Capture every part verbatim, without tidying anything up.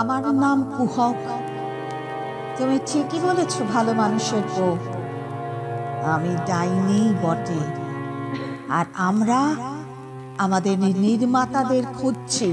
আমার নাম কুহক। তুমি ঠিকই বলেছ, ভালো মানুষের বউ। আমি ডাইনি বটে, আর আমরা আমাদের নির্মাতাদের খুঁজছি।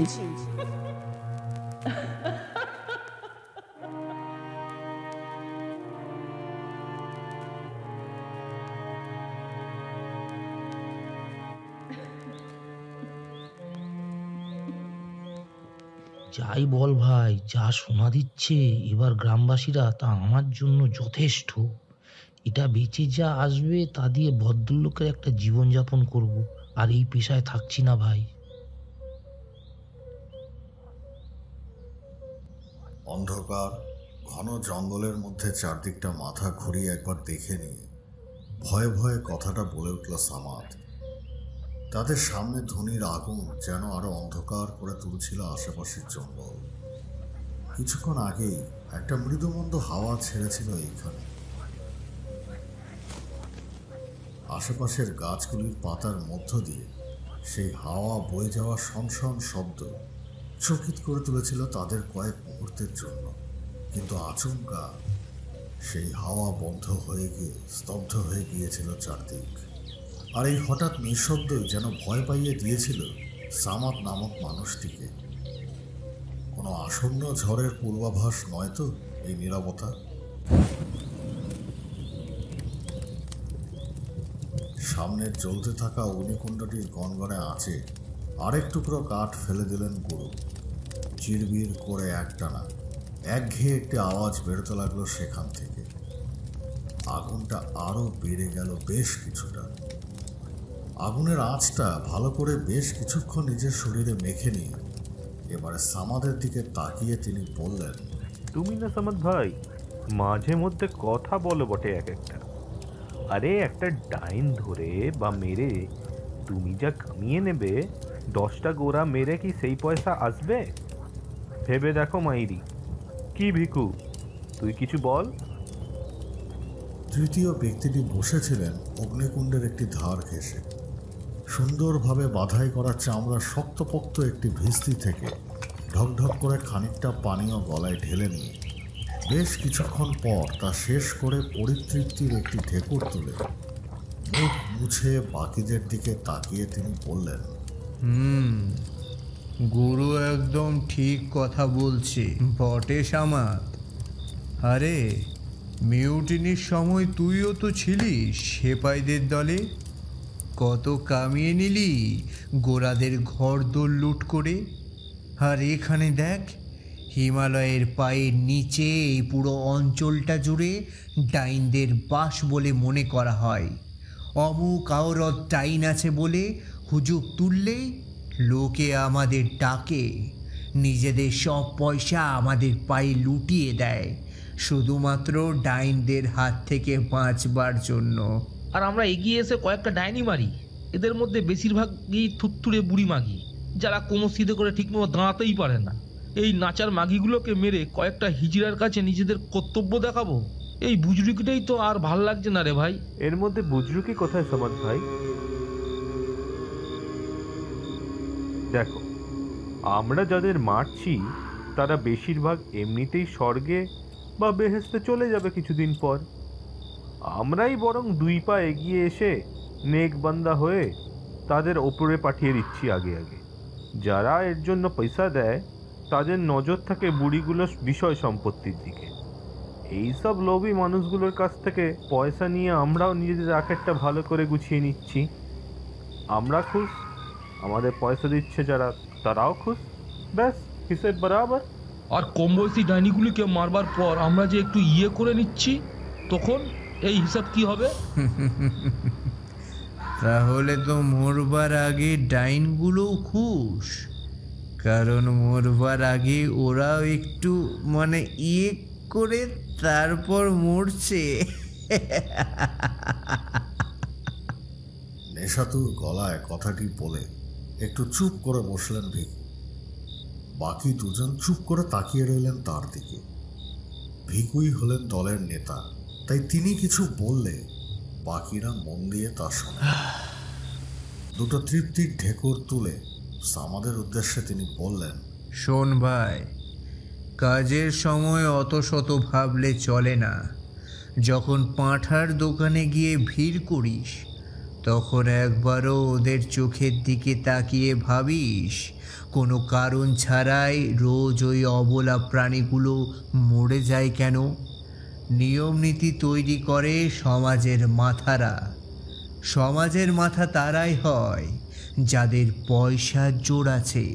যাই বল ভাই, যা শোনা দিচ্ছে এবার গ্রামবাসীরা, তা আমার জন্য যথেষ্ট। এটা বেঁচে যা আসবে তা দিয়ে ভদ্রলোকের একটা জীবনযাপন করব, আর এই পেশায় থাকছি না ভাই। অন্ধকার ঘন জঙ্গলের মধ্যে চারদিকটা মাথা ঘুরিয়ে একবার দেখে নিয়ে ভয়ে ভয়ে কথাটা বলে উঠল সামাদ। তাদের সামনে ধনির আগুন যেন আরো অন্ধকার করে তুলছিল আশেপাশের জঙ্গল। কিছুক্ষণ আগেই একটা মৃদুমন্দ হাওয়া ছেড়েছিল এইখানে। আশেপাশের গাছগুলির পাতার মধ্য দিয়ে সেই হাওয়া বয়ে যাওয়া শনশন শব্দ চকিত করে তুলেছিল তাদের কয়েক মুহূর্তের জন্য। কিন্তু আচমকা সেই হাওয়া বন্ধ হয়ে গিয়ে স্তব্ধ হয়ে গিয়েছিল চারদিক। আর এই হঠাৎ নিঃশব্দই যেন ভয় পাইয়ে দিয়েছিল সামাদ নামক মানুষটিকে। কোনো আসন্ন ঝড়ের পূর্বাভাস নয় তো এই নীরবতা? সামনের জ্বলতে থাকা অগ্নিকুণ্ডটির গনগনে আঁচে আরেক টুকরো কাঠ ফেলে দিলেন গুরু। চিরবির করে একটানা একঘেয়ে একটি আওয়াজ বেরোতে লাগলো সেখান থেকে। আগুনটা আরও বেড়ে গেল বেশ কিছুটা। আগুনের আঁচটা ভালো করে বেশ কিছুক্ষণ নিজের শরীরে মেখে নিয়ে এবারে সামাদের দিকে তাকিয়ে তিনি বললেন, তুমি না সামাদ ভাই, মাঝে মধ্যে কথা বলো বটে এক একটা। আরে একটা ডাইন ধরে বা মেরে তুমি যা কামিয়ে নেবে, দশটা গোড়া মেরে কি সেই পয়সা আসবে? ভেবে দেখো মাইরি। কি ভিকু, তুই কিছু বল। তৃতীয় ব্যক্তিটি বসেছিলেন অগ্নিকুণ্ডের একটি ধার ঘেঁষে। সুন্দরভাবে বাঁধাই করা চামড়া শক্তপোক্ত একটি ভিস্তি থেকে ঢকঢক করে খানিকটা পানীয় গলায় ঢেলে নিয়ে বেশ কিছুক্ষণ পর তা শেষ করে পরিতৃপ্তির একটি ঢেকুর তুলে মুখ মুছে বাকিদের দিকে তাকিয়ে তিনি বললেন, হুম গুরু একদম ঠিক কথা বলছে বটে সামাদ। আরে মিউটিনির সময় তুইও তো ছিলি সেপাইদের দলে, কত কামিয়ে নিলি গোরাদের ঘরদোর লুট করে। আর এখানে দেখ, হিমালয়ের পায়ের নিচে এই পুরো অঞ্চলটা জুড়ে ডাইনদের বাস বলে মনে করা হয়। অমুক আওরত ডাইন আছে বলে হুজুক তুললে লোকে আমাদের ডাকে, নিজেদের সব পয়সা আমাদের পায়ে লুটিয়ে দেয় শুধুমাত্র ডাইনদের হাত থেকে বাঁচবার জন্য। আর আমরা এগিয়ে এসে কয়েকটা ডাইনি মারি। এদের মধ্যে বেশিরভাগই থুতথুড়ে বুড়ি মাগি, যারা কোমর সিধে করে ঠিকমতো দাঁড়াতেই পারে না। এই নাচার মাগিগুলোকে মেরে কয়েকটা হিজড়ার কাছে নিজেদের কর্তব্য দেখাবো, এই বুজরুকিটাই তো আর ভাল লাগছে না রে ভাই। এর মধ্যে বুজরুকি কোথায় সামাদ ভাই? দেখো, আমরা যাদের মারছি তারা বেশিরভাগ এমনিতেই স্বর্গে বা বেহেস্তে চলে যাবে কিছুদিন পর। আমরাই বরং দুই পা এগিয়ে এসে নেকবান্দা হয়ে তাদের ওপরে পাঠিয়ে দিচ্ছি আগে আগে। যারা এর জন্য পয়সা দেয় তাদের নজর থাকে বুড়িগুলোর বিষয় সম্পত্তির দিকে। এইসব লোভী মানুষগুলোর কাছ থেকে পয়সা নিয়ে আমরাও নিজেদের আখেরটা ভালো করে গুছিয়ে নিচ্ছি। আমরা খুশ, আমাদের পয়সা দিচ্ছে যারা তারাও খুশ, ব্যাস হিসেব বরাবর। আর কম বয়সী ডাইনিগুলিকে মারবার পর আমরা যে একটু ইয়ে করে নিচ্ছি, তখন এই হিসাব কি হবে? তাহলে তো মরবার আগে ডাইনগুলোও খুশ, কারণ মরবার আগে ওরাও একটু মানে ইয়ে করে তারপর মরছে। নেশাতুর গলায় কথাটি বলে একটু চুপ করে বসলেন ভিকু। বাকি দুজন চুপ করে তাকিয়ে রইলেন তার দিকে। ভিকুই হলেন দলের নেতা, তাই তিনি কিছু বললে বাকিরা মন দিয়ে তা শোনে। দুটো তৃপ্তির ঢেকুর তুলে সামাদের উদ্দেশ্যে তিনি বললেন, শোন ভাই, কাজের সময় অত শত ভাবলে চলে না। যখন পাঁঠার দোকানে গিয়ে ভিড় করিস তখন একবারও ওদের চোখের দিকে তাকিয়ে ভাবিস কোনো কারণ ছাড়াই রোজ ওই অবলা প্রাণীগুলো মরে যায় কেন? নিয়ম নীতি তৈরি করে সমাজের মাথারা। সমাজের মাথা তারাই হয় যাদের পয়সা জোর আছে।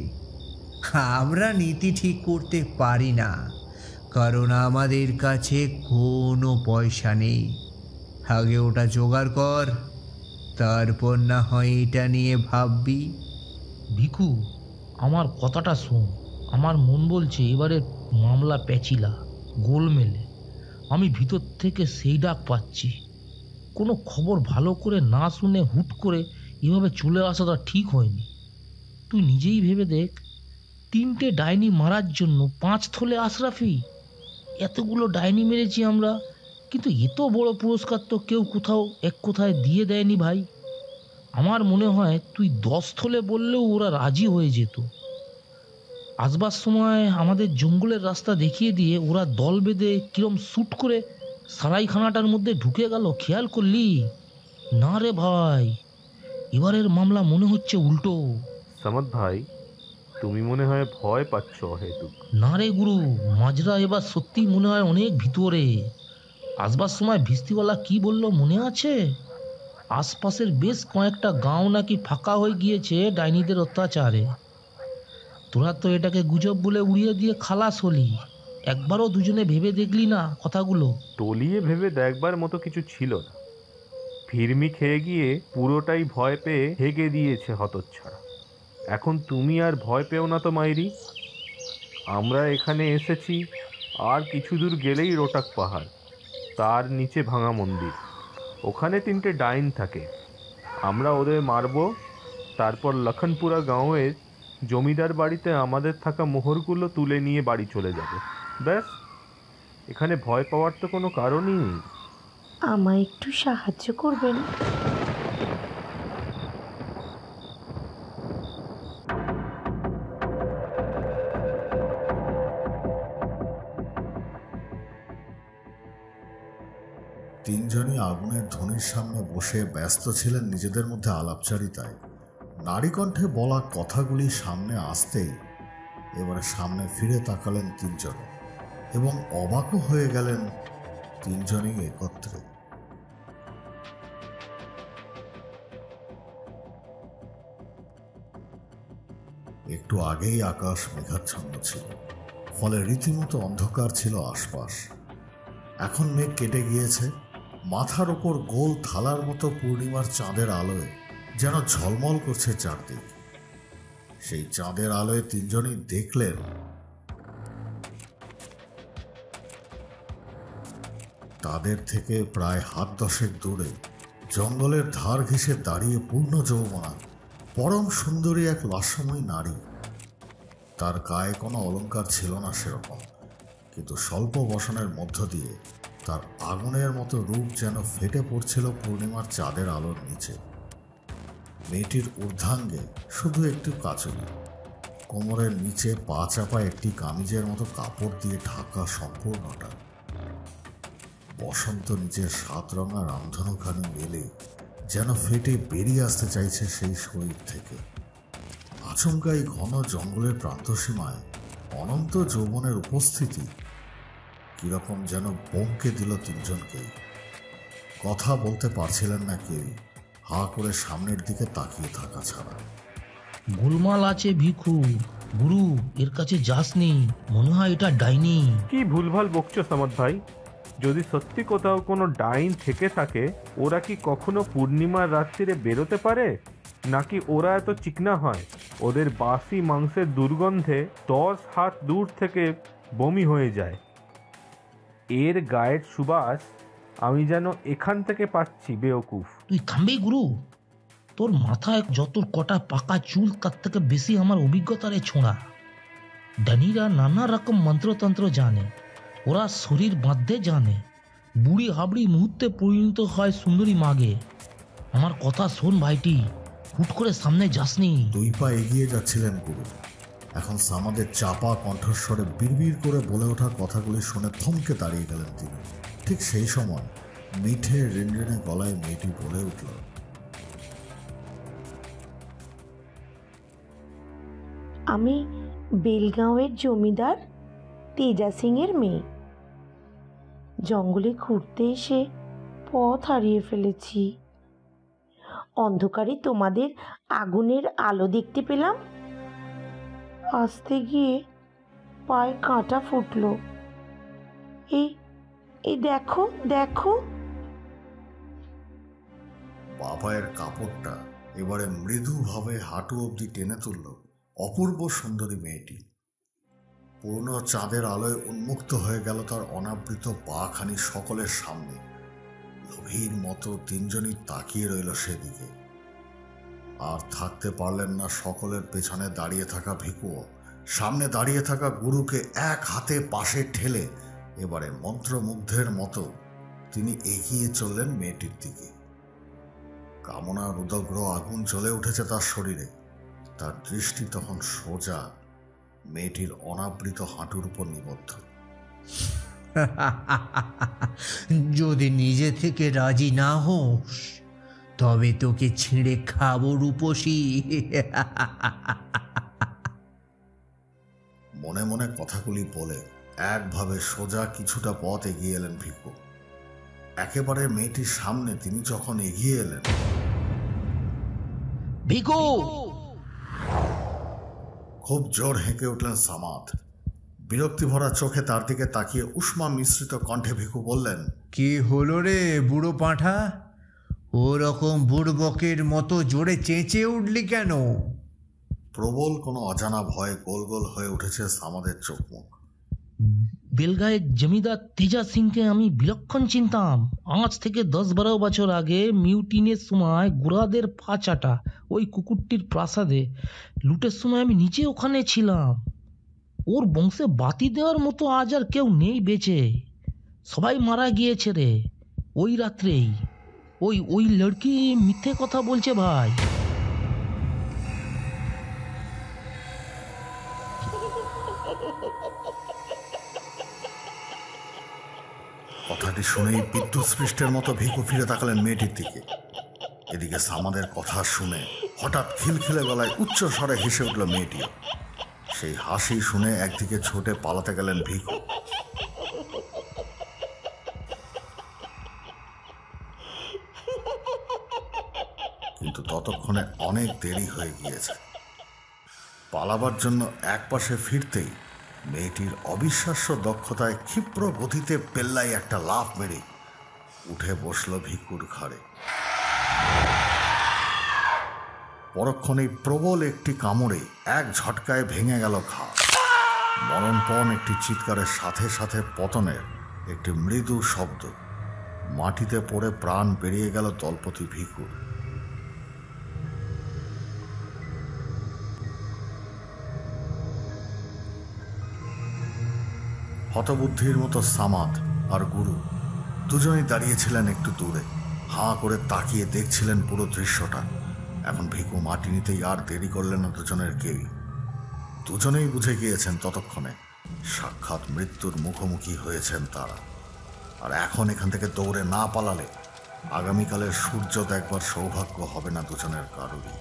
আমরা নীতি ঠিক করতে পারি না, কারণ আমাদের কাছে কোনো পয়সা নেই। আগে ওটা জোগাড় কর, তারপর না হয় এটা নিয়ে ভাববি। ভিখু, আমার কথাটা শোন। আমার মন বলছে এবারে মামলা পেঁচিলা, গোলমেলে। আমি ভিতর থেকে সেই ডাক পাচ্ছি। কোনো খবর ভালো করে না শুনে হুট করে এভাবে চলে আসাটা ঠিক হয়নি। তুই নিজেই ভেবে দেখ, তিনটে ডাইনি মারার জন্য পাঁচ থলে আশরাফি। এতগুলো ডাইনি মেরেছি আমরা, কিন্তু এত বড় পুরস্কার তো কেউ কোথাও এক কোথায় দিয়ে দেয়নি ভাই। আমার মনে হয় তুই দশ থলে বললেও ওরা রাজি হয়ে যেত। আসবার সময় আমাদের জঙ্গলের রাস্তা দেখিয়ে দিয়ে ওরা দল বেঁধে কিরম শ্যুট করে সারাইখানাটার মধ্যে ঢুকে গেল, খেয়াল করলি না রে ভাই? এবারের মামলা মনে হচ্ছে উল্টো। সামাদ ভাই, তুমি মনে হয় ভয় পাচ্ছ হেতুক? না রে গুরু, মাজরা এবার সত্যি মনে হয় অনেক ভিতরে। আসবার সময় ভিস্তিওয়ালা কি বললো মনে আছে? আশপাশের বেশ কয়েকটা গাঁও নাকি ফাঁকা হয়ে গিয়েছে ডাইনিদের অত্যাচারে। তোরা তো এটাকে গুজব বলে উড়িয়ে দিয়ে খালাস হলি। একবারও দুজনে ভেবে দেখলি না কথাগুলো? তলিয়ে ভেবে দেখবার মতো কিছু ছিল না। ফিরমি খেয়ে গিয়ে পুরোটাই ভয় পেয়ে হেগে দিয়েছে হতচ্ছাড়া। এখন তুমি আর ভয় পেও না তো মাইরি। আমরা এখানে এসেছি, আর কিছু দূর গেলেই রোটাক পাহাড়, তার নিচে ভাঙা মন্দির। ওখানে তিনটে ডাইন থাকে, আমরা ওদের মারব। তারপর লক্ষণপুরা গাঁওয়ের জমিদার বাড়িতে আমাদের থাকা মোহরগুলো তুলে নিয়ে বাড়ি চলে যাবে। ব্যাস, এখানে ভয় পাওয়ার তো কোনো কারণই নেই। আমায় একটু সাহায্য করবেন? তিনজনই আগুনের ধনির সামনে বসে ব্যস্ত ছিলেন নিজেদের মধ্যে আলাপচারিতায়। নারী কণ্ঠে বলা কথাগুলি সামনে আসতেই এবারে সামনে ফিরে তাকালেন তিনজন এবং অবাকও হয়ে গেলেন তিনজনই একত্রে। একটু আগেই আকাশ মেঘাচ্ছন্ন ছিল, ফলে রীতিমতো অন্ধকার ছিল আশপাশ। এখন মেঘ কেটে গিয়েছে। মাথার ওপর গোল থালার মতো পূর্ণিমার চাঁদের আলোয় যেন ঝলমল করছে চারদিক। সেই চাঁদের আলোয় তিনজনই দেখলেন তাদের থেকে প্রায় হাত দশেক দূরে জঙ্গলের ধার ঘেঁষে দাঁড়িয়ে পূর্ণ যৌবনা পরম সুন্দরী এক লাস্যময়ী নারী। তার গায়ে কোনো অলঙ্কার ছিল না সেরকম, কিন্তু স্বল্প বসনের মধ্য দিয়ে তার আগুনের মতো রূপ যেন ফেটে পড়ছিল পূর্ণিমার চাঁদের আলোর নিচে। মেয়েটির ঊর্ধ্বাঙ্গে শুধু একটু কাচুলি, কোমরের নিচে পা চাপা একটি কামিজের মতো কাপড় দিয়ে ঢাকা সম্পূর্ণটা। বসন্ত নিচের সাত রঙা রামধনুখানি মেলে যেন ফেটে বেরিয়ে আসতে চাইছে সেই শরীর থেকে। আচমকাই ঘন জঙ্গলের প্রান্তসীমায় অনন্ত যৌবনের উপস্থিতি কীরকম যেন বমকে দিল তিনজনকে। কথা বলতে পারছিলেন না কেউই, হা করে সামনের দিকে তাকিয়ে থাকা ছাড়া। গোলমাল আছে ভিখু। গুরু, এর কাছে যাসনি, মনে হয় এটা ডাইনি। কি ভুলভাল বকছো সামাদ ভাই? যদি সত্যি কোথাও কোনো ডাইন থেকে থাকে, ওরা কি কখনো পূর্ণিমার রাত্রিরে বেরোতে পারে? নাকি ওরা এত চিকনা হয়? ওদের বাসি মাংসের দুর্গন্ধে দশ হাত দূর থেকে বমি হয়ে যায়। এর গায়ের সুবাস আমি যেন এখান থেকে পাচ্ছি। বেওকুফ, তুই থামবি? গুরু, তোর মাথায় যত কটা পাকা চুল তার থেকে বেশি আমার অভিজ্ঞতারে ছোঁড়া। ডানিরা নানা রকম মন্ত্রতন্ত্র জানে, ওরা শরীর বাঁধতে জানে। বুড়ি হাবড়ি মুহূর্তে পরিণত হয় সুন্দরী মাগে। আমার কথা শোন ভাইটি, হুট করে সামনে যাসনি। দুই পা এগিয়ে যাচ্ছিলেন গুরু, এখন সামাদের চাপা কণ্ঠস্বরে বিড়বিড় করে বলে ওঠা কথাগুলি শুনে থমকে দাঁড়িয়ে গেলেন তিনি। ঠিক সেই সময় মিঠে রেনরেনে গলায় মেয়েটি বলে উঠল, আমি বেলগাঁওয়ের জমিদার তেজা সিং এর মেয়ে। জঙ্গলে ঘুরতে এসে পথ হারিয়ে ফেলেছি। অন্ধকারে তোমাদের আগুনের আলো দেখতে পেলাম। আসতে গিয়ে পায়ে কাঁটা ফুটল। এই এই দেখো দেখো। বাবায়ের কাপড়টা এবারে মৃদুভাবে হাঁটু অবধি টেনে তুলল অপূর্ব সুন্দরী মেয়েটি। পূর্ণ চাঁদের আলোয় উন্মুক্ত হয়ে গেল তার অনাবৃত পাখানি সকলের সামনে। লোভীর মতো তিনজনই তাকিয়ে রইল সেদিকে। আর থাকতে পারলেন না সকলের পেছনে দাঁড়িয়ে থাকা ভিকুও। সামনে দাঁড়িয়ে থাকা গুরুকে এক হাতে পাশে ঠেলে এবারে মন্ত্রমুগ্ধের মতো তিনি এগিয়ে চললেন মেয়েটির দিকে। কামনার উদগ্র আগুন জ্বলে উঠেছে তার শরীরে। তার দৃষ্টি তখন সোজা মেয়েটির অনাবৃত হাঁটুর উপর নিবদ্ধ। যদি নিজে থেকে রাজি না হোস তবে তোকে ছিঁড়ে খাবো রূপসী। মনে মনে কথাগুলি বলে একভাবে সোজা কিছুটা পথ এগিয়ে এলেন ভিকু। একেবারে মেয়েটির সামনে তিনি যখন এগিয়ে এলেন, ভিকু খুব জোর হেঁকে উঠলেন সামাদ। বিরক্তি ভরা চোখে তার দিকে তাকিয়ে উষ্মা মিশ্রিত কণ্ঠে ভিকু বললেন, কি হলো রে বুড়ো পাঁঠা, ওরকম বুড়বকের মতো জোরে চেঁচিয়ে উঠলি কেন? প্রবল কোনো অজানা ভয় গোল গোল হয়ে উঠেছে সামাদের চোখ মুখ। বেলগাঁয়ের জমিদার তেজা সিংকে আমি বিলক্ষণ চিনতাম। আজ থেকে দশ বারো বছর আগে মিউটিনের সময় গোড়াদের পাচাটা ওই কুকুরটির প্রাসাদে লুটের সময় আমি নিজে ওখানে ছিলাম। ওর বংশে বাতি দেওয়ার মতো আজ আর কেউ নেই বেঁচে, সবাই মারা গিয়েছে রে ওই রাত্রেই। ওই ওই লড়কি মিথ্যে কথা বলছে ভাই। কথাটি শুনেই বিদ্যুৎ স্পৃষ্টের মতো ভিকু ফিরে তাকালেন মেয়েটির দিকে। এদিকে সামাদের কথা শুনে হঠাৎ খিলখিলে গলায় উচ্চ স্বরে হেসে উঠল মেয়েটি। সেই হাসি শুনে একদিকে ছুটে পালাতে গেলেন ভিকু। কিন্তু ততক্ষণে অনেক দেরি হয়ে গিয়েছে। পালাবার জন্য এক পাশে ফিরতেই মেয়েটির অবিশ্বাস্য দক্ষতায় ক্ষিপ্র গতিতে পেল্লাই একটা লাফ মেরে উঠে বসল ভিকুর ঘাড়ে। পরক্ষণেই প্রবল একটি কামড়ে এক ঝটকায় ভেঙে গেল ঘাড়। মরণপণ একটি চিৎকারের সাথে সাথে পতনের একটি মৃদু শব্দ। মাটিতে পড়ে প্রাণ বেরিয়ে গেল দলপতি ভিকুর। হতবুদ্ধির মতো সামাদ আর গুরু দুজনেই দাঁড়িয়েছিলেন একটু দূরে, হাঁ করে তাকিয়ে দেখছিলেন পুরো দৃশ্যটা। এখন ভিকু মাটি নিতেই আর দেরি করলেন না দুজনের কেউই। দুজনেই বুঝে গিয়েছেন ততক্ষণে সাক্ষাৎ মৃত্যুর মুখোমুখি হয়েছেন তারা। আর এখন এখান থেকে দৌড়ে না পালালে আগামীকালের সূর্য দেখবার সৌভাগ্য হবে না দুজনের কারোরই।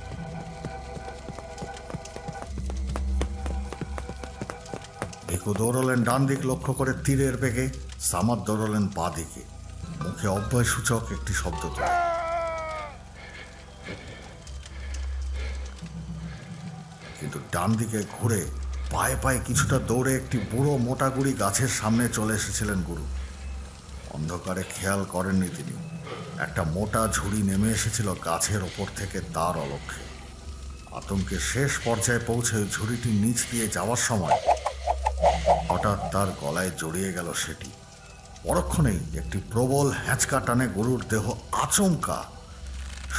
ভিকু দৌড়লেন ডান দিক লক্ষ্য করে তীরের বেগে, সামাদ দৌড়লেন বা দিকে, মুখে অব্যয়সূচক একটি শব্দ তোলে। কিন্তু ডান দিকে ঘুরে পায়ে পায়ে কিছুটা দৌড়ে একটি বুড়ো মোটাগুড়ি গাছের সামনে চলে এসেছিলেন গুরু। অন্ধকারে খেয়াল করেননি তিনি, একটা মোটা ঝুড়ি নেমে এসেছিল গাছের ওপর থেকে তার অলক্ষ্যে। আতঙ্কের শেষ পর্যায়ে পৌঁছে ঝুড়িটির নিচ দিয়ে যাওয়ার সময় হঠাৎ তার গলায় জড়িয়ে গেল সেটি। পরক্ষণেই একটি প্রবল হ্যাঁচকা টানে গরুর দেহ আচমকা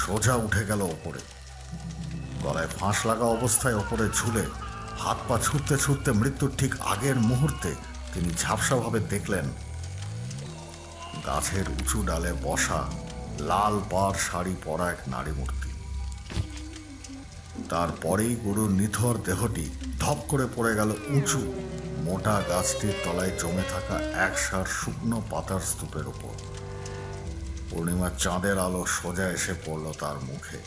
সোজা উঠে গেল ওপরে। গলায় ফাঁস লাগা অবস্থায় ওপরে ঝুলে হাত পা ছুটতে ছুটতে মৃত্যুর ঠিক আগের মুহূর্তে তিনি ঝাপসাভাবে দেখলেন গাছের উঁচু ডালে বসা লাল পাড় শাড়ি পরা এক নারী মূর্তি। তারপরেই গরুর নিথর দেহটি ধপ করে পড়ে গেল উঁচু মোটা গাছটির তলায় জমে থাকা একসার শুকনো পাতার স্তূপের উপর। পূর্ণিমার চাঁদের আলো সোজা এসে পড়ল তার মুখে।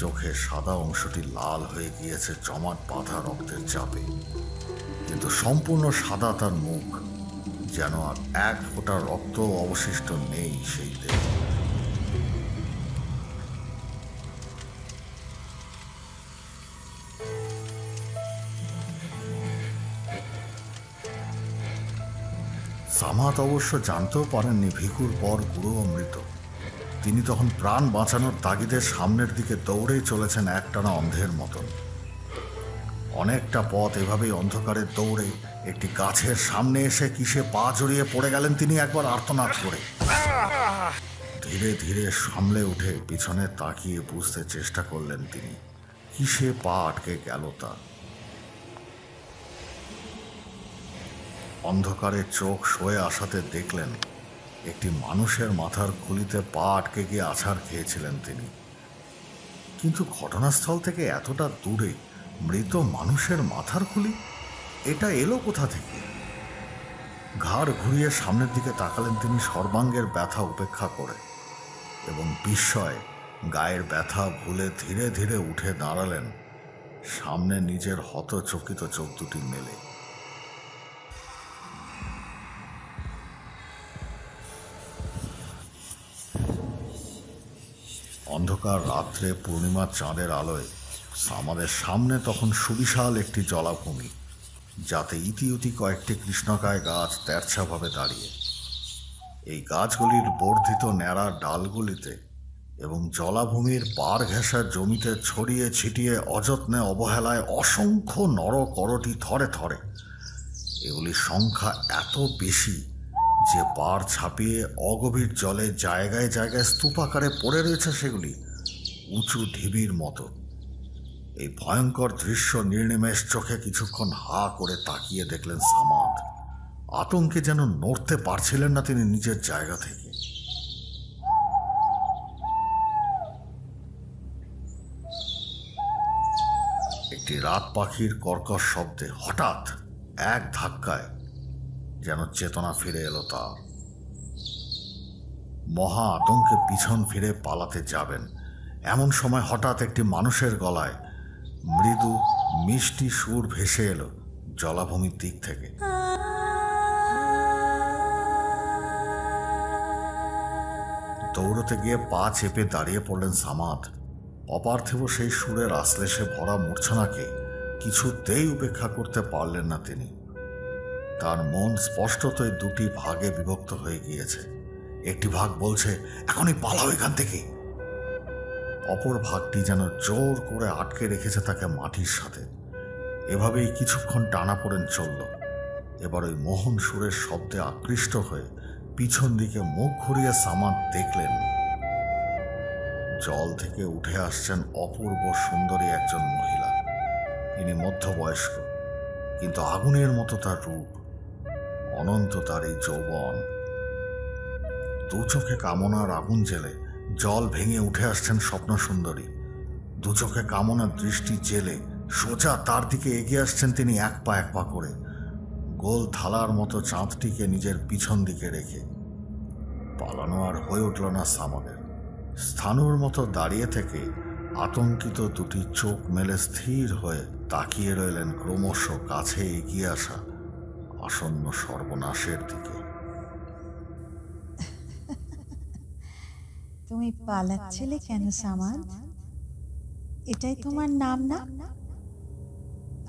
চোখের সাদা অংশটি লাল হয়ে গিয়েছে জমাট বাঁধা রক্তের চাপে, কিন্তু সম্পূর্ণ সাদা তার মুখ, যেন আর এক ফোঁটা রক্ত অবশিষ্ট নেই সেই দেহ। সামাদ অবশ্য জানতেও পারেননি ভিখুর পর গুরু অমৃত। তিনি তখন প্রাণ বাঁচানোর তাগিদে সামনের দিকে দৌড়েই চলেছেন একটানা অন্ধের মতন। অনেকটা পথ এভাবেই অন্ধকারে দৌড়ে একটি গাছের সামনে এসে কিসে পা জড়িয়ে পড়ে গেলেন তিনি একবার আর্তনাদ করে। ধীরে ধীরে সামলে উঠে পিছনে তাকিয়ে বুঝতে চেষ্টা করলেন তিনি কিসে পা আটকে গেল তা। অন্ধকারে চোখ সয়ে আসাতে দেখলেন একটি মানুষের মাথার খুলিতে পা আটকে গিয়ে আছাড় খেয়েছিলেন তিনি, কিন্তু ঘটনাস্থল থেকে এতটা দূরে মৃত মানুষের মাথার খুলি, এটা এলো কোথা থেকে? ঘাড় ঘুরিয়ে সামনের দিকে তাকালেন তিনি সর্বাঙ্গের ব্যথা উপেক্ষা করে, এবং বিস্ময়ে গায়ের ব্যথা ভুলে ধীরে ধীরে উঠে দাঁড়ালেন সামনে নিজের হতচকিত চোখ দুটি মেলে। অন্ধকার রাত্রে পূর্ণিমার চাঁদের আলোয় আমাদের সামনে তখন সুবিশাল একটি জলাভূমি, যাতে ইতিউতি কয়েকটি কৃষ্ণকায় গাছ তেরছাভাবে দাঁড়িয়ে। এই গাছগুলির বর্ধিত ন্যাড়া ডালগুলিতে এবং জলাভূমির পার ঘেঁষা জমিতে ছড়িয়ে ছিটিয়ে অযত্নে অবহেলায় অসংখ্য নরকরটি থরে থরে। এগুলির সংখ্যা এত বেশি যে পার ছাপিয়ে অগভীর জলে জায়গায় জায়গায় স্তূপাকারে পড়ে রয়েছে সেগুলি উঁচু ঢিবির মতো। এই ভয়ঙ্কর দৃশ্য নির্নিমেষ চোখে কিছুক্ষণ হা করে তাকিয়ে দেখলেন সামাদ। আতঙ্কে যেন নড়তে পারছিলেন না তিনি নিজের জায়গা থেকে। একটি রাত পাখির কর্কশ শব্দে হঠাৎ এক ধাক্কায় যেন চেতনা ফিরে এলো তার। মহা আতঙ্কে পিছন ফিরে পালাতে যাবেন, এমন সময় হঠাৎ একটি মানুষের গলায় মৃদু মিষ্টি সুর ভেসে এলো জলাভূমির দিক থেকে। দৌড়তে গিয়ে পা চেপে দাঁড়িয়ে পড়লেন সামাদ। অপার্থিব সেই সুরের আশ্লেষে ভরা মূর্ছনাকে কিছুতেই উপেক্ষা করতে পারলেন না তিনি। তার মন স্পষ্টতই দুটি ভাগে বিভক্ত হয়ে গিয়েছে। একটি ভাগ বলছে, এখনই পালাও এখান থেকে। অপর ভাগটি যেন জোর করে আটকে রেখেছে তাকে মাটির সাথে। এভাবেই কিছুক্ষণ টানাপোড়েন চলল। এবার ওই মোহন সুরের শব্দে আকৃষ্ট হয়ে পিছন দিকে মুখ ঘুরিয়ে সামাদ দেখলেন জল থেকে উঠে আসছেন অপূর্ব সুন্দরী একজন মহিলা। ইনি মধ্যবয়স্ক, কিন্তু আগুনের মতো তার রূপ, অনন্ত তার এই যৌবন। দু চোখে কামনার আগুন জেলে জল ভেঙে উঠে আসছেন স্বপ্ন সুন্দরী। দু চোখে কামনার দৃষ্টি জেলে সোজা তার দিকে এগিয়ে আসছেন তিনি এক পা এক পা করে, গোল থালার মতো চাঁদটিকে নিজের পিছন দিকে রেখে। পালানো আর হয়ে উঠল না সামাদের। স্থানুর মতো দাঁড়িয়ে থেকে আতঙ্কিত দুটি চোখ মেলে স্থির হয়ে তাকিয়ে রইলেন ক্রমশ কাছে এগিয়ে আসা আসন্ন সর্বনাশের দিকে। তুমি পালাচ্ছিলে কেন সামাদ? এটাই তোমার নাম না?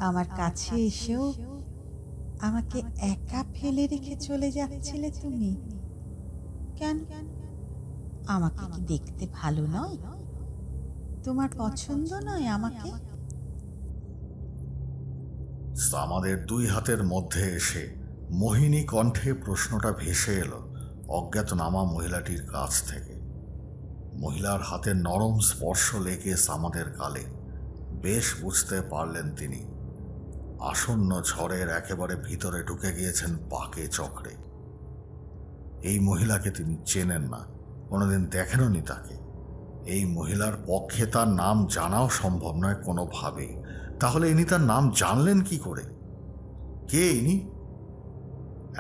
আমার কাছে এসেও আমাকে একা ফেলে রেখে চলে যাচ্ছিলে তুমি কেন? আমাকে কি দেখতে ভালো নয়? তোমার পছন্দ নয় আমাকে? আমাদের দুই হাতের মধ্যে এসে মোহিনী কণ্ঠে প্রশ্নটা ভেসে এলো অজ্ঞাতনামা মহিলাটির কাছ থেকে। মহিলার হাতের নরম স্পর্শ লেগে সামাদের গালে বেশ বুঝতে পারলেন তিনি আসন্ন ঝড়ের একেবারে ভিতরে ঢুকে গিয়েছেন পাকে চক্রে। এই মহিলাকে তিনি চেনেন না, কোনোদিন দেখেননি তাকে। এই মহিলার পক্ষে তার নাম জানাও সম্ভব নয় কোনোভাবেই। তাহলে ইনি তার নাম জানলেন কি করে? কে ইনি?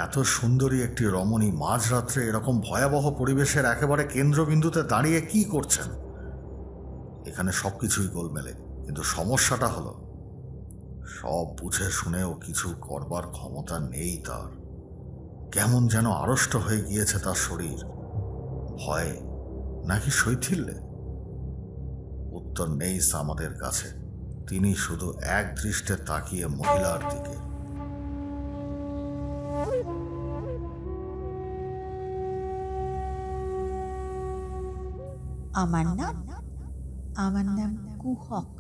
এত সুন্দরী একটি রমণী মাঝরাত্রে এরকম ভয়াবহ পরিবেশের একেবারে কেন্দ্রবিন্দুতে দাঁড়িয়ে কি করছেন? এখানে সব কিছুই গোলমেলে, কিন্তু সমস্যাটা হলো সব বুঝে শুনেও কিছু করবার ক্ষমতা নেই তার। কেমন যেন আড়ষ্ট হয়ে গিয়েছে তার শরীর, ভয়ে নাকি শৈথিল্যে? উত্তর নেই আমাদের কাছে। তিনি শুধু এক দৃষ্টে তাকিয়ে মহিলার দিকে। আমার নাম আমার নাম কুহক।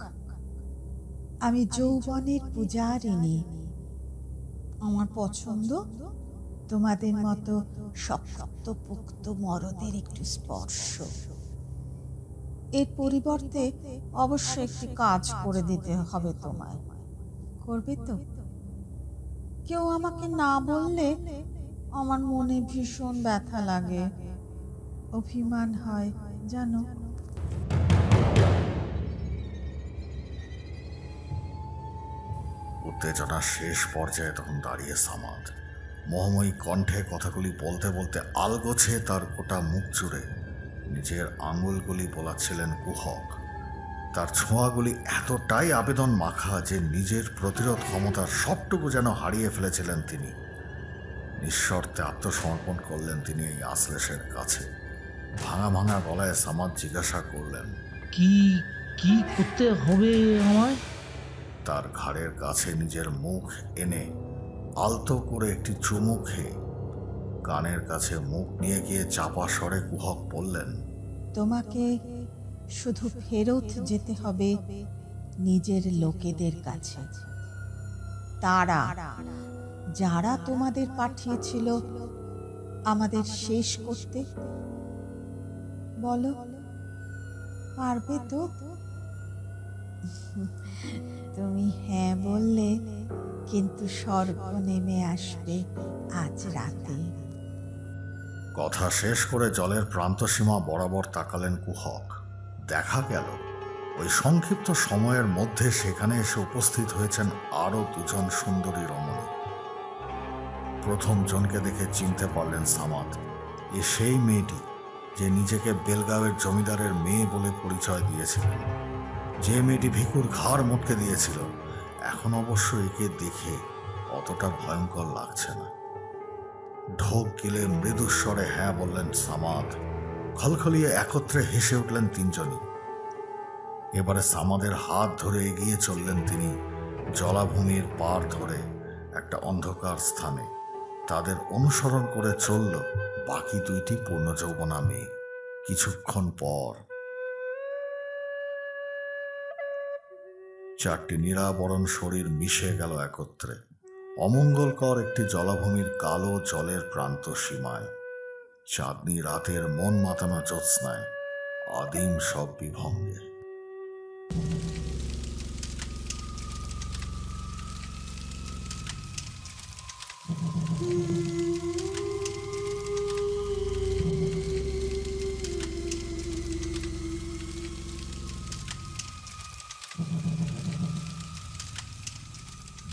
আমি যৌবনের পূজারিণী। আমার পছন্দ তোমাদের মতো শক্তপোক্ত মরদের একটু স্পর্শ। এর পরিবর্তে অবশ্য একটি কাজ করে দিতে হবে তোমায়, করবে তো? কেউ আমাকে না বললে আমার মনে ভীষণ ব্যথা লাগে, অভিমান হয় জানো। উত্তেজনা শেষ পর্যায়ে তখন দাঁড়িয়ে সামাদ মোহময়ী কণ্ঠে কথাগুলি বলতে বলতে আলগোছে তার গোটা মুখ জুড়ে নিজের আঙুলগুলি বোলাচ্ছিলেন কুহক। তার ছোঁয়াগুলি এতটাই আবেদন মাখা যে নিজের প্রতিরোধ ক্ষমতার সবটুকু যেন হারিয়ে ফেলেছিলেন তিনি। নিঃশর্তে আত্মসমর্পণ করলেন তিনি এই আশ্লেষের কাছে। ভাঙা ভাঙা গলায় সামাদ জিজ্ঞাসা করলেন, কি কি করতে হবে আমায়? তার ঘাড়ের কাছে নিজের মুখ এনে আলতো করে একটি চুমু খেয়ে কানের কাছে মুখ নিয়ে গিয়ে চাপা স্বরে কুহক বললেন, তোমাকে শুধু ফেরত যেতে হবে নিজের লোকেদের কাছে। তারা যারা তোমাদের পাঠিয়েছিল আমাদের শেষ করতে, বলো পারবে তো? তুমি হ্যাঁ বললে, কিন্তু স্বর্গ নেমে আসবে আজ রাতে। কথা শেষ করে জলের প্রান্তসীমা বরাবর তাকালেন কুহক। দেখা গেল ওই সংক্ষিপ্ত সময়ের মধ্যে সেখানে এসে উপস্থিত হয়েছেন আরও দুজন সুন্দরী রমণী। প্রথম জনকে দেখে চিনতে পারলেন সামাদ। এ সেই মেয়েটি যে নিজেকে বেলগাঁওয়ের জমিদারের মেয়ে বলে পরিচয় দিয়েছিল, যে মেয়েটি ভিকুর ঘাড় মটকে দিয়েছিল। এখন অবশ্য একে দেখে অতটা ভয়ঙ্কর লাগছে না। ঢোক গিলে মৃদুস্বরে হ্যাঁ বললেন সামাদ। খলখলিয়ে একত্রে হেসে উঠলেন তিনজনই। এবারে সামাদের হাত ধরে এগিয়ে চললেন তিনি জলাভূমির পার ধরে একটা অন্ধকার স্থানে। তাদের অনুসরণ করে চলল বাকি দুইটি পূর্ণ যৌবনা মেয়ে। কিছুক্ষণ পর চারটি নিরাবরণ শরীর মিশে গেল একত্রে অমঙ্গলকর একটি জলাভূমির কালো জলের প্রান্ত সীমায়, চাঁদনি রাতের মন মাতানো জ্যোৎস্নায়, আদিম সব বিভঙ্গে।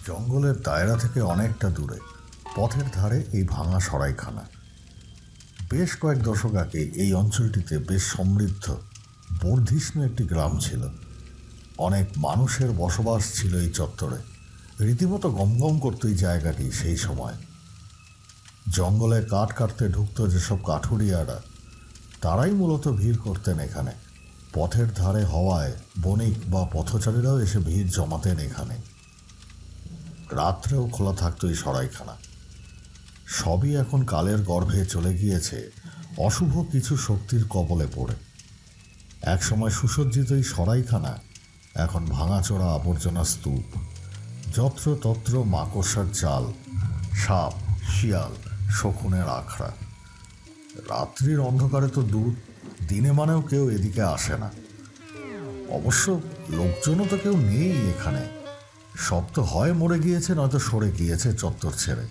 জঙ্গলের দায়রা থেকে অনেকটা দূরে পথের ধারে এই ভাঙা সরাইখানা। বেশ কয়েক দশক আগে এই অঞ্চলটিতে বেশ সমৃদ্ধ বর্ধিষ্ণু একটি গ্রাম ছিল। অনেক মানুষের বসবাস ছিল এই চত্বরে। রীতিমতো গমগম করত এই জায়গাটি সেই সময়। জঙ্গলে কাঠ কাটতে ঢুকত যেসব কাঠুরিয়ারা, তারাই মূলত ভিড় করতেন এখানে। পথের ধারে হওয়ায় বণিক বা পথচারীরাও এসে ভিড় জমাতেন এখানে। রাত্রেও খোলা থাকতো এই সরাইখানা। সবই এখন কালের গর্ভে চলে গিয়েছে অশুভ কিছু শক্তির কবলে পড়ে। একসময় সুসজ্জিত এই সরাইখানা এখন ভাঙাচোরা আবর্জনা স্তূপ। যত্রতত্র মাকড়সার জাল, সাপ, শিয়াল, শকুনের আখড়া। রাত্রির অন্ধকারে তো দূর, দিনে মানেও কেউ এদিকে আসে না। অবশ্য লোকজনও তো কেউ নেই এখানে। সব তো হয় মরে গিয়েছে, নয়তো সরে গিয়েছে চত্বর ছেড়ে।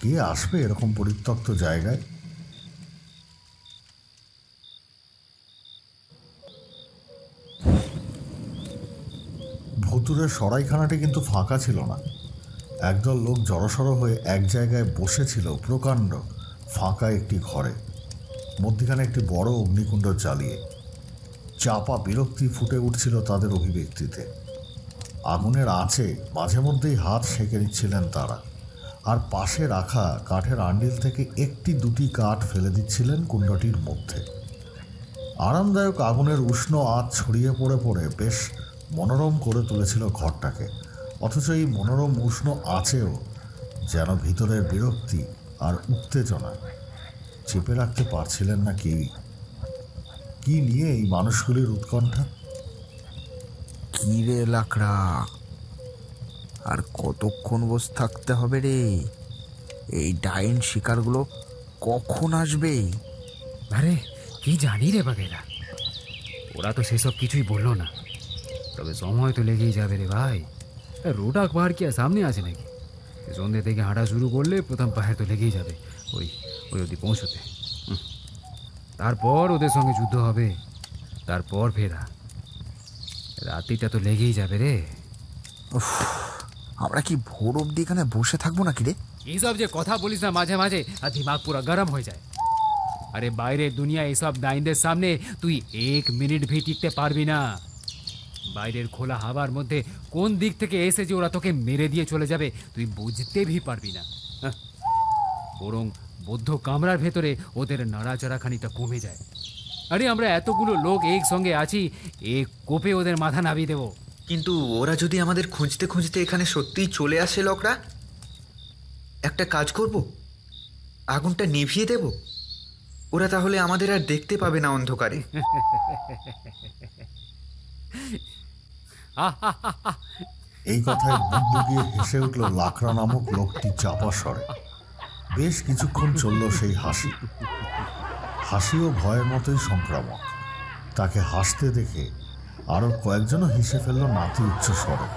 কে আসবে এরকম পরিত্যক্ত জায়গায়? ভুতুরের সরাইখানাটি কিন্তু ফাঁকা ছিল না। একদল লোক জড়সড় হয়ে এক জায়গায় বসেছিল প্রকাণ্ড ফাঁকা একটি ঘরে, মধ্যখানে একটি বড় অগ্নিকুণ্ড জ্বালিয়ে। চাপা বিরক্তি ফুটে উঠছিল তাদের অভিব্যক্তিতে। আগুনের আঁচে মাঝে মধ্যেই হাত সেঁকে নিচ্ছিলেন তারা, আর পাশে রাখা কাঠের আন্ডিল থেকে একটি দুটি কাঠ ফেলে দিচ্ছিলেন কুণ্ডটির মধ্যে। আরামদায়ক আগুনের উষ্ণ আঁচ ছড়িয়ে পড়ে পড়ে বেশ মনোরম করে তুলেছিল ঘরটাকে। অথচ এই মনোরম উষ্ণ আঁচেও যেন ভিতরের বিরক্তি আর উত্তেজনা চেপে রাখতে পারছিলেন না কেউই। কী নিয়ে এই মানুষগুলির উৎকণ্ঠা? কী রে লাকড়া, আর কতক্ষণ বসে থাকতে হবে রে? এই ডাইন শিকারগুলো কখন আসবে? আরে কি জানি রে বাঘেরা, ওরা তো সেসব কিছুই বললো না। তবে সময় তো লেগেই যাবে রে ভাই। রোড আখবার কি আর সামনে আছে নাকি? সন্ধ্যে থেকে হাঁটা শুরু করলে প্রথম পাহাড় তো লেগেই যাবে ওই ওই অবধি পৌঁছতে। তারপর ওদের সঙ্গে যুদ্ধ হবে, তারপর ফেরা। রাতিটা তো লেগেই যাবে রে। আমরা কি ভোর অবধি এখানে বসে থাকবো নাকি রে? এইসব যে কথা বলিস না মাঝে মাঝে, আর দিমাগ পুরো গরম হয়ে যায়। আরে বাইরের দুনিয়া, এইসব ডাইনদের সামনে তুই এক মিনিট ভি টিকতে পারবি না। বাইরের খোলা হাওয়ার মধ্যে কোন দিক থেকে এসে যে ওরা তোকে মেরে দিয়ে চলে যাবে তুই বুঝতে ভি পারবি না। বরং বদ্ধ কামরার ভেতরে ওদের নাড়াচাড়া খানিকটা কমে যায়। আরে আমরা এতগুলো লোক একসঙ্গে আছি, এক কোপে ওদের মাথা নাবিয়ে দেবো। কিন্তু ওরা যদি আমাদের খুঁজতে খুঁজতে এখানে সত্যিই চলে আসে লোকরা, একটা কাজ করব, আগুনটা নিভিয়ে দেব। ওরা তাহলে আমাদের আর দেখতে পাবে না অন্ধকারে। এই কথায় বুদবুদিয়ে হেসে উঠল লাকড়া নামক লোকটি চাপা স্বরে। বেশ কিছুক্ষণ চলল সেই হাসি। হাসিও ভয়ের মতোই সংক্রামক। তাকে হাসতে দেখে আরও কয়েকজনও হেসে ফেলল নাতি উচ্চ স্বরে।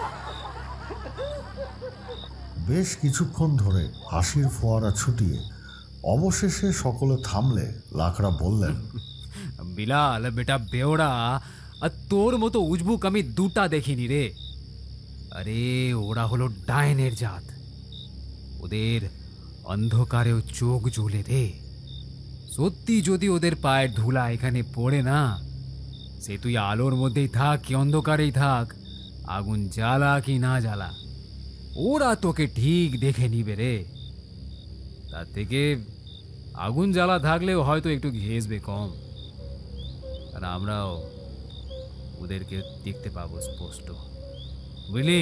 বেশ কিছুক্ষণ ধরে হাসির ফোয়ারা ছুটিয়ে অবশেষে সকলে থামলে লাকড়া বললেন, বিলাল বেটা বেওড়া, আর তোর মতো উজবুক আমি দুটা দেখিনি রে। আরে ওরা হলো ডাইনের জাত, ওদের অন্ধকারেও চোখ জ্বলে রে। সত্যি যদি ওদের পায়ের ধুলা এখানে পড়ে না, সে তুই আলোর মধ্যেই থাক কি অন্ধকারেই থাক, আগুন জ্বালা কি না জ্বালা, ওরা তোকে ঠিক দেখে নিবে রে। তার থেকে আগুন জ্বালা থাকলেও হয়তো একটু ঘেঁষবে কম, আর আমরাও ওদেরকে দেখতে পাবো স্পষ্ট। বুঝলি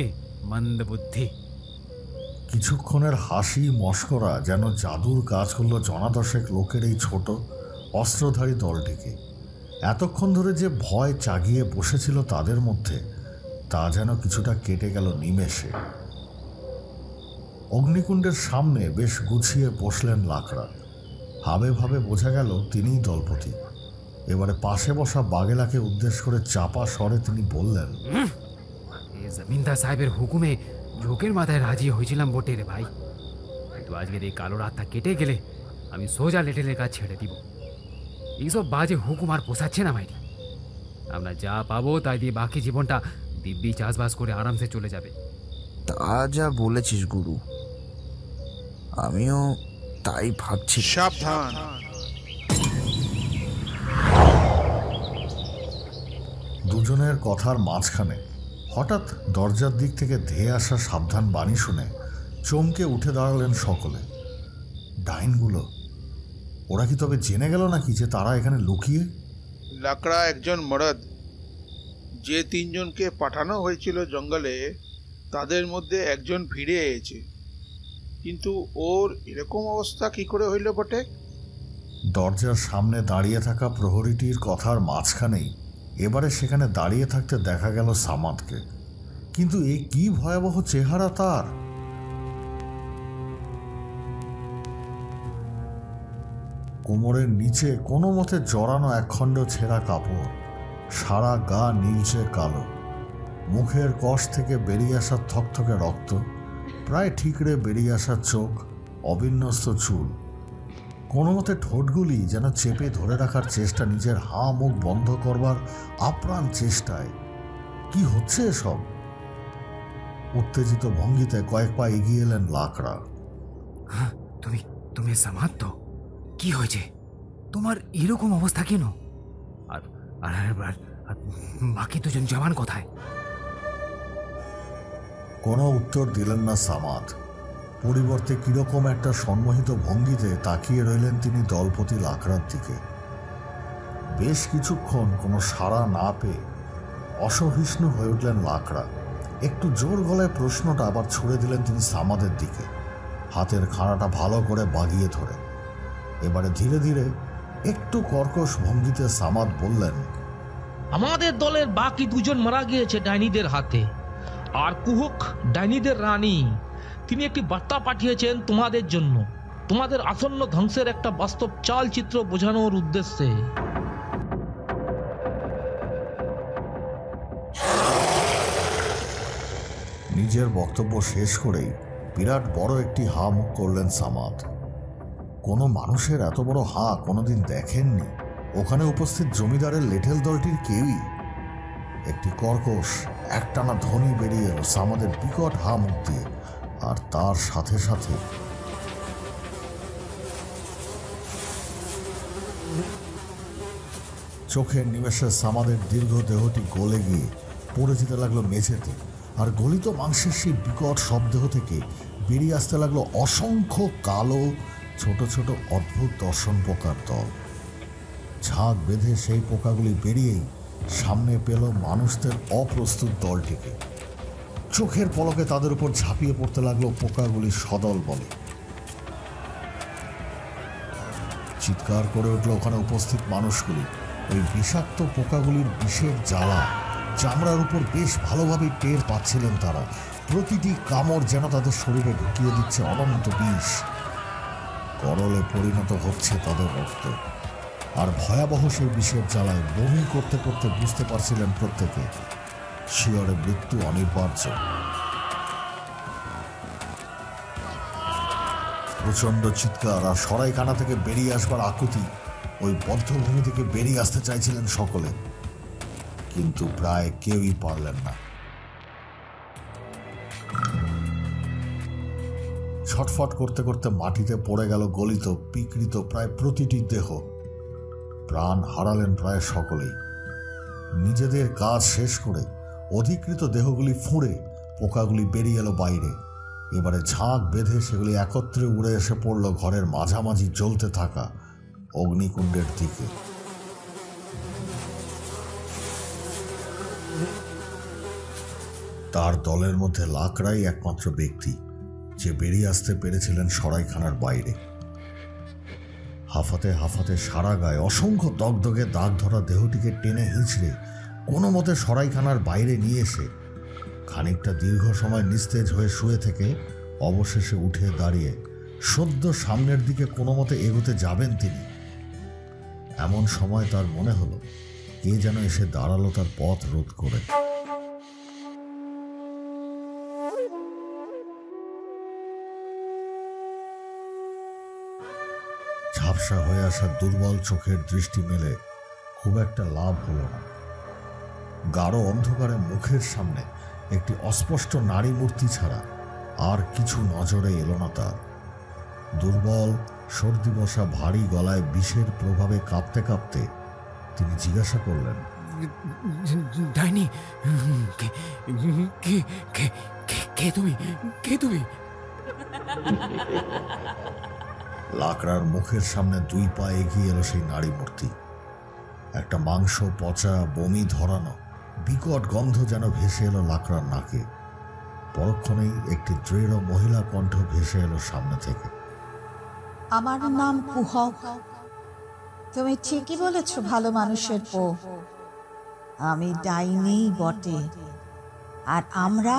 মন্দ বুদ্ধি। কিছুক্ষণের হাসি মস্করা যেন জাদুর কাজ করল জনাদশেক লোকের এই ছোট অস্ত্রধারী দলটিকে। এতক্ষণ ধরে যে ভয় চাগিয়ে বসেছিল তাদের মধ্যে, তা যেন কিছুটা কেটে গেল নিমেষে। অগ্নিকুণ্ডের সামনে বেশ গুছিয়ে বসলেন লাকড়া। হাবে ভাবে বোঝা গেল তিনিই দলপতি। এবারে পাশে বসা বাঘেলাকে উদ্দেশ্য করে চাপা স্বরে তিনি বললেন, জমিদার সাহেবের হুকুমে ঝোঁকের মাথায় রাজি হয়েছিলাম বটে রে ভাই, কিন্তু আজকের এই কালো রাতটা কেটে গেলে আমি সোজা লেটেলের কাজ ছেড়ে দিব। এইসব বাজে হুকুম আর পোষাচ্ছে না ভাই। আমরা যা পাবো তাই দিয়ে বাকি জীবনটা দিব্যি চাষবাস করে আরামসে চলে যাবে। তা যা বলেছিস গুরু, আমিও তাই ভাবছি। সাবধান! দুজনের কথার মাঝখানে হঠাৎ দরজার দিক থেকে ধেয়ে আসা সাবধান বাণী শুনে চমকে উঠে দাঁড়ালেন সকলে। ডাইনগুলো, ওরা কি তবে জেনে গেল নাকি যে তারা এখানে লুকিয়ে? লাকড়া একজন মরদ। যে তিনজনকে পাঠানো হয়েছিল জঙ্গলে, তাদের মধ্যে একজন ফিরে এসেছে, কিন্তু ওর এরকম অবস্থা কি করে হইল বটে? দরজার সামনে দাঁড়িয়ে থাকা প্রহরীটির কথার মাঝখানেই এবারে সেখানে দাঁড়িয়ে থাকতে দেখা গেল সামাদকে। কিন্তু এ কি ভয়াবহ চেহারা তার! কোমরের নিচে কোনো মতে জড়ানো একখণ্ড ছেঁড়া কাপড়, সারা গা নীলচে কালো, মুখের কষ থেকে বেরিয়ে আসা থকথকে রক্ত, প্রায় ঠিকরে বেরিয়ে আসা চোখ, অবিন্যস্ত চুল, কোনো মতে ঠোঁটগুলি যেন চেপে ধরে রাখার চেষ্টা, নিজের হা মুখ বন্ধ করবার আপ্রাণ চেষ্টায়। কি হচ্ছে এসব? উত্তেজিত ভঙ্গিতে কয়েক পা এগিয়ে এলেন লাকড়া। তুমি তুমি সামাদ তো কি হয়েছে তোমার এরকম অবস্থা কেন? আর বাকি দুজন জওয়ান কোথায়? কোনো উত্তর দিলেন না সামাদ, পরিবর্তে কিরকম একটা সম্মোহিত ভঙ্গিতে তাকিয়ে রইলেন তিনি দলপতি লাকড়ার দিকে। বেশ কিছুক্ষণ কোনো সাড়া না পেয়ে অসহিষ্ণু হয়ে উঠলেন লাকড়া। একটু জোর গলায় প্রশ্নটা আবার ছুড়ে দিলেন তিনি সামাদের দিকে, হাতের খাড়াটা ভালো করে বাঁধিয়ে ধরে। এবারে ধীরে ধীরে একটু কর্কশ ভঙ্গিতে সামাদ বললেন, আমাদের দলের বাকি দুজন মারা গিয়েছে ডাইনিদের হাতে, আর কুহুক ডাইনিদের রানী, তিনি একটি বার্তা পাঠিয়েছেন তোমাদের জন্য, তোমাদের আসন্ন ধ্বংসের একটা বাস্তব চালচিত্র বোঝানোর উদ্দেশ্যে। নিজের বক্তব্য শেষ করেই বিরাট বড় একটি হা মুখ করলেন সামাদ। কোনো মানুষের এত বড় হা কোনোদিন দেখেননি ওখানে উপস্থিত জমিদারের লেঠেল দলটির কেউই। একটি কর্কশ একটানা ধ্বনি বেরিয়ে এল সামাদের বিকট হা মুখ দিয়ে, আর তার সাথে সাথে চোখের নিমেষে সামাদের দীর্ঘ দেহটি গলে গিয়ে পড়ে যেতে লাগলো মেঝেতে, আর গলিত মাংসের সেই বিকট শব্দেহ থেকে বেরিয়ে আসতে লাগলো অসংখ্য কালো ছোট ছোট অদ্ভুত দর্শন পোকার দল। ঝাঁক বেঁধে সেই পোকাগুলি বেরিয়েই সামনে পেল মানুষদের অপ্রস্তুত দলটিকে। চোখের পলকে তাদের উপর ঝাঁপিয়ে পড়তে লাগলো পোকাগুলি সদল বলে। চিৎকার করে উঠল ওখানে উপস্থিত মানুষগুলি। ওই বিষাক্ত পোকাগুলির বিষের জ্বালা চামড়ার উপর বেশ ভালোভাবে টের পাচ্ছিলেন তারা। প্রতিটি কামড় যেন তাদের শরীরে ঢুকিয়ে দিচ্ছে অনন্ত বিষ, করলে পরিণত হচ্ছে তাদের রক্ত। আর ভয়াবহ সেই বিষের জ্বালায় বমি করতে করতে বুঝতে পারছিলেন প্রত্যেকে শিয়রে মৃত্যু অনিবার্য। প্রচণ্ড চিৎকার আর সরাইখানা থেকে বেরিয়ে আসবার আকুতি, ওই বদ্ধভূমি থেকে বেরিয়ে আসতে চাইছিলেন সকলে, কিন্তু প্রায় কেউই পারলেন না। ছটফট করতে করতে মাটিতে পড়ে গেল গলিত বিকৃত প্রায় প্রতিটি দেহ। প্রাণ হারালেন প্রায় সকলেই। নিজেদের কাজ শেষ করে অধিকৃত দেহগুলি ফুঁড়ে পোকাগুলি বেরিয়ে এলো বাইরে। এবারে ঝাঁক বেঁধে সেগুলি একত্রে উড়ে এসে পড়ল ঘরের মাঝামাঝি জ্বলতে থাকা অগ্নিকুণ্ডের দিকে। তার দলের মধ্যে লাকড়াই একমাত্র ব্যক্তি যে বেরিয়ে আসতে পেরেছিলেন সরাইখানার বাইরে। হাফাতে হাফাতে সারা গায়ে অসংখ্য দগদগে দাগ ধরা দেহটিকে টেনে হিঁচড়ে কোনো মতে সরাইখানার বাইরে নিয়ে এসে খানিকটা দীর্ঘ সময় নিস্তেজ হয়ে শুয়ে থেকে অবশেষে উঠে দাঁড়িয়ে সদ্য সামনের দিকে কোনো মতে এগোতে যাবেন তিনি, এমন সময় তার মনে হলো কে যেন এসে দাঁড়ালো তার পথ রোধ করে। ঝাপসা হয়ে আসা দুর্বল চোখের দৃষ্টি মেলে খুব একটা লাভ হলো না। গাঢ় অন্ধকারে মুখের সামনে একটি অস্পষ্ট নারী মূর্তি ছাড়া আর কিছু নজরে এলো না তার। দুর্বল সর্দি বসা ভারী গলায় বিষের প্রভাবে কাঁপতে কাঁপতে তিনি জিজ্ঞাসা করলেন, ডাইনি কে তুমি? কে তুমি? লাকড়ার মুখের সামনে দুই পা এগিয়ে এলো সেই নারী মূর্তি। একটা মাংস পচা বমি ধরানো বিকট গন্ধ যেন ভেসে এলো লাকড়ার নাকে। পরক্ষণেই একটি দৃঢ় মহিলা কণ্ঠ ভেসে এলো সামনে থেকে, আমার নাম কুহক। তুমি ঠিকই বলেছ ভালো মানুষের পো, আমি ডাইনি বটে, আর আমরা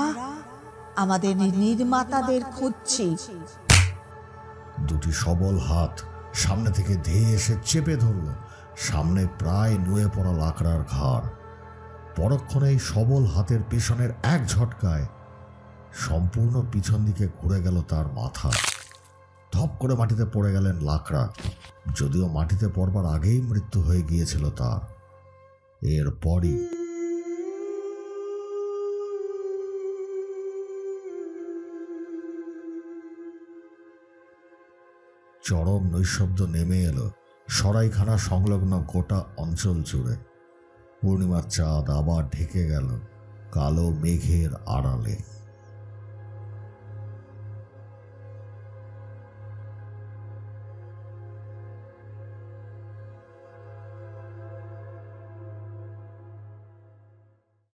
আমাদের নির্মাতাদের খুঁজছি। দুটি সবল হাত সামনে থেকে ধেয়ে এসে চেপে ধরল সামনে প্রায় নুয়ে পড়া লাকড়ার ঘাড়। পরক্ষণেই সবল হাতের পেছনের এক ঝটকায় সম্পূর্ণ পিছন দিকে ঘুরে গেল তার মাথা। ধপ করে মাটিতে পড়ে গেলেন লাকড়া, যদিও মাটিতে পড়বার আগেই মৃত্যু হয়ে গিয়েছিল তার। এরপরই চরম নৈঃশব্দ নেমে এলো সরাইখানা সংলগ্ন গোটা অঞ্চল জুড়ে। পূর্ণিমার চাঁদ আবার ঢেকে গেল কালো মেঘের আড়ালে।